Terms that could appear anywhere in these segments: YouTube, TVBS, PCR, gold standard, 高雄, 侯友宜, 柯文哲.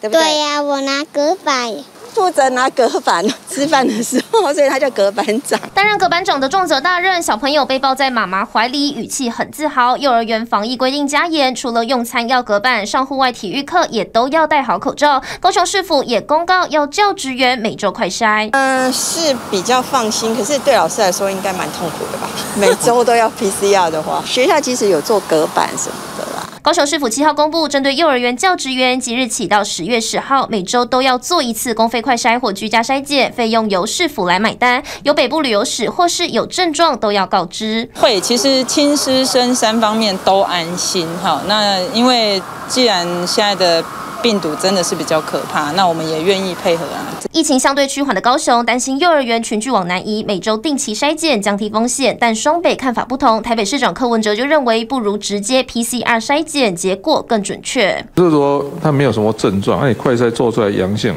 对不对？对呀、啊，我拿隔板。 负责拿隔板吃饭的时候，所以他叫隔板长。担任隔板长的重责大任，小朋友被抱在妈妈怀里，语气很自豪。幼儿园防疫规定加严，除了用餐要隔板，上户外体育课也都要戴好口罩。高雄市府也公告要教职员每周快筛。是比较放心，可是对老师来说应该蛮痛苦的吧？每周都要 PCR 的话，学校即使有做隔板什么的啦。 高雄市府7号公布，针对幼儿园教职员，即日起到10月10号，每周都要做一次公费快筛或居家筛检，费用由市府来买单。由北部旅游史或是有症状都要告知。会，其实亲师生三方面都安心哈。那因为既然现在的 病毒真的是比较可怕，那我们也愿意配合啊。疫情相对趋缓的高雄，担心幼儿园群聚往南移，每周定期筛检降低风险。但双北看法不同，台北市长柯文哲就认为，不如直接 PCR 筛检，结果更准确。就是说他没有什么症状，那你快筛做出来阳性，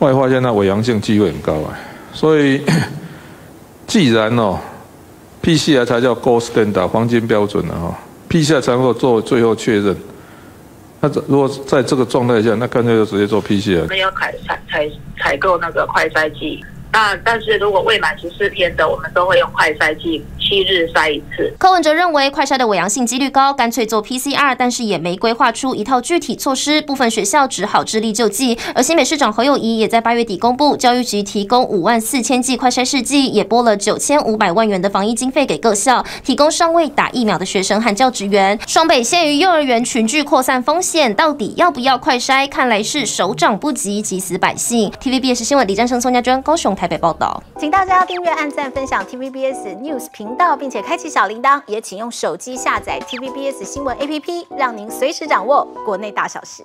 外化现在伪阳性机会很高啊。所以既然哦 ，PCR 才叫 gold standard 黄金标准啊、哦、，PCR 才能够做最后确认。 那如果在这个状态下，那干脆就直接做 PCR。我们要采购那个快筛剂，那但是如果未满14天的，我们都会用快筛剂7日筛一次。柯文哲认为快筛的伪阳性几率高，干脆做 PCR， 但是也没规划出一套具体措施，部分学校只好致力救济。而新北市长侯友宜也在8月底公布，教育局提供54000剂快筛试剂，也拨了9500万元的防疫经费给各校，提供尚未打疫苗的学生和教职员。双北限于幼儿园群聚扩散风险，到底要不要快筛？看来是手掌不及，急死百姓。TVBS 新闻李占生、宋家娟，高雄、台北报道。请大家订阅、按赞、分享 TVBS News 频道，并且开启小铃铛，也请用手机下载 TVBS 新闻 APP， 让您随时掌握国内大小事。